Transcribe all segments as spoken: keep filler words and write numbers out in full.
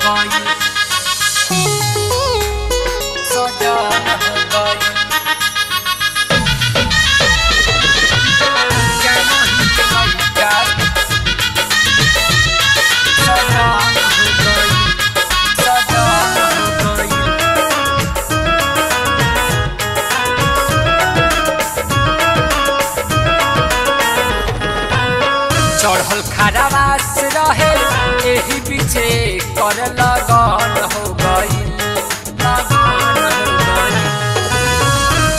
चढ़ल खराबास रहे एही पीछे कर लगन हो गई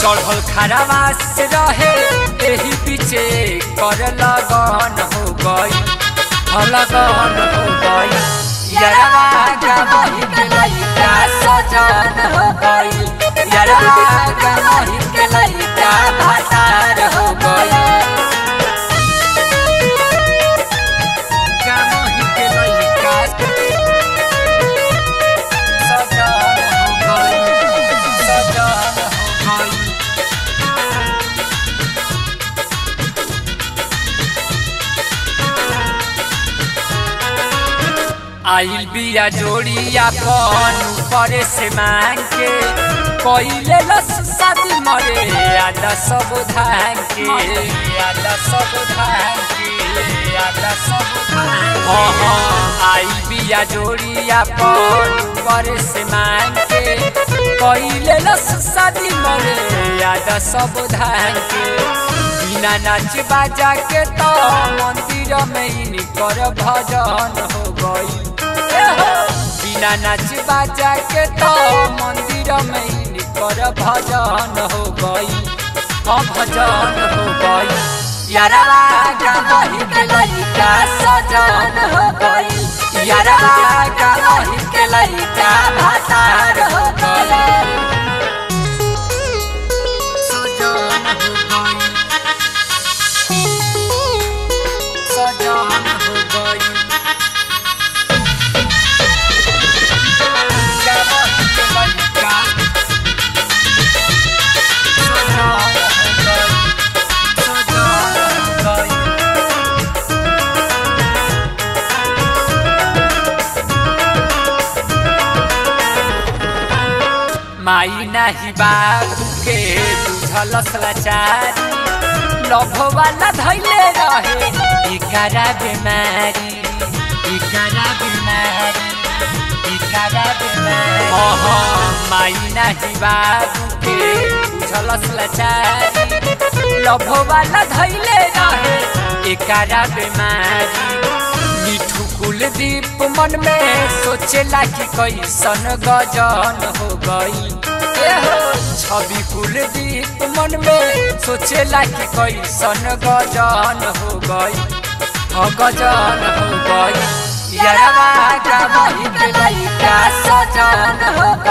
चढ़ल खराबास रहे एही पीछे कर लगन हो गई लगन हो गई यारवा का बहिन के लइका सजन हो गई यारवा का बहिन के लइका भातार हो गई आइल बिया जोड़िया कौन परे से मांग के कोइले लस सदी मरे आदा सब धान के आदा सब धान के आदा सब धान हो आइल बिया जोड़िया कौन परे से मांग के कोइले लस सदी मरे आदा सब धान के बिना नाच बाजा के तो मंदिर में इनकर भजन हो गई बिना नाच बाजा के तो मंदिर में इनकर भजन हो गई भजन हो गई यारवा का बहिन के लइका सजन हो गई यारवा का बहिन के लइका भातार हो गई माई नहीं बाबू के बुझल लाचारी लभ वाला धैले रहे इकरा बीमारी इकरा बीमारी इकरा बीमारी माई नहीं बाबू के बुझल लाचारी लभ वाला धैले रहे इकरा बीमारी मिठू कुलदीप मन में सोचेला कि कैसन गजन हो गई छवि कुलदीप मन में सोचेला कि कैसन गजन हो गई गजन हो गई यारवा का बहिन के लइका सजन हो गई।